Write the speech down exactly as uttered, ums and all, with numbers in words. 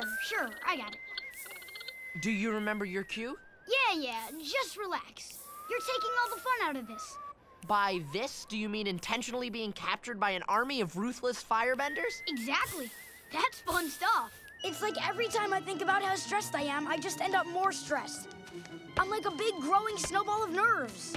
Sure, sure, I got it. Do you remember your cue? Yeah, yeah, just relax. You're taking all the fun out of this. By this, do you mean intentionally being captured by an army of ruthless firebenders? Exactly. That's fun stuff. It's like every time I think about how stressed I am, I just end up more stressed. I'm like a big, growing snowball of nerves.